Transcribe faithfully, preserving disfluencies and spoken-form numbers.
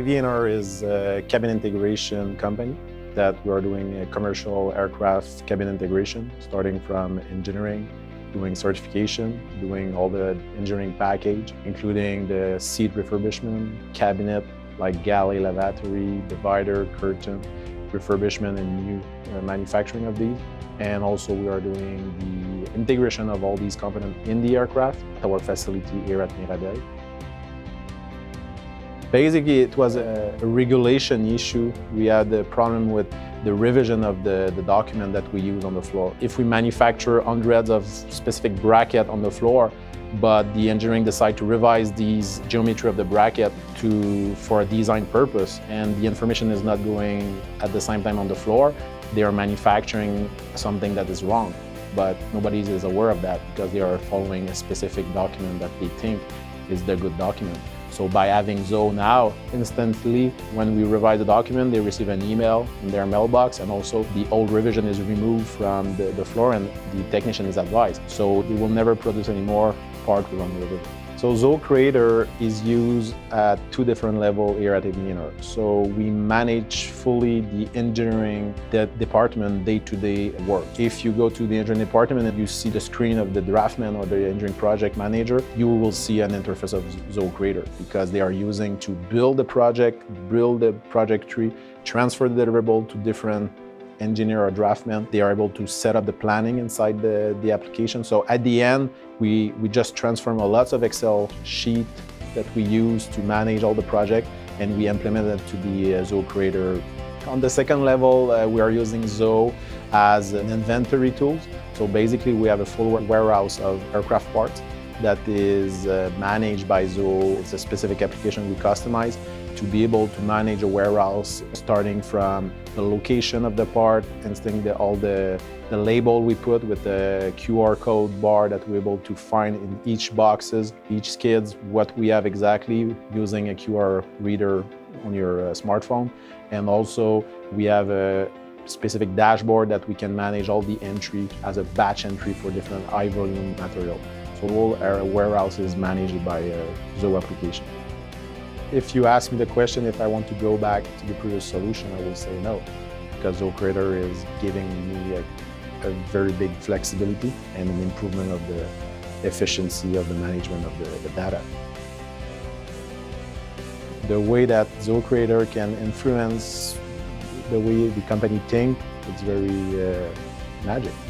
Avianor is a cabin integration company that we are doing a commercial aircraft cabin integration, starting from engineering, doing certification, doing all the engineering package, including the seat refurbishment, cabinet like galley, lavatory, divider, curtain, refurbishment and new uh, manufacturing of these. And also we are doing the integration of all these components in the aircraft at our facility here at Mirabel. Basically, it was a regulation issue. We had a problem with the revision of the, the document that we use on the floor. If we manufacture hundreds of specific bracket on the floor, but the engineering decide to revise these geometry of the bracket to, for a design purpose, and the information is not going at the same time on the floor, they are manufacturing something that is wrong. But nobody is aware of that because they are following a specific document that they think is the good document. So by having Zoe now, instantly when we revise the document, they receive an email in their mailbox, and also the old revision is removed from the, the floor and the technician is advised. So they will never produce any more part with one revision. So Zoe Creator is used at two different levels here at Avianor. So we manage fully the engineering the department day-to-day -day work. If you go to the engineering department and you see the screen of the draftman or the engineering project manager, you will see an interface of Zoe Creator because they are using to build the project, build the project tree, transfer the deliverable to different engineer or draftman. They are able to set up the planning inside the, the application. So at the end, we, we just transform a lot of Excel sheet that we use to manage all the project, and we implement it to the uh, Zoe Creator. On the second level, uh, we are using Zoe as an inventory tool. So basically we have a full warehouse of aircraft parts that is uh, managed by Zoe. It's a specific application we customize to be able to manage a warehouse, starting from the location of the part, installing the, all the, the label we put with the Q R code bar that we're able to find in each boxes, each skids, what we have exactly using a Q R reader on your uh, smartphone. And also we have a specific dashboard that we can manage all the entry as a batch entry for different high volume material. So all our warehouse is managed by uh, Zoe application. If you ask me the question if I want to go back to the previous solution, I will say no, because Zoe Creator is giving me a, a very big flexibility and an improvement of the efficiency of the management of the, the data. The way that Zoe Creator can influence the way the company thinks, it's very uh, magic.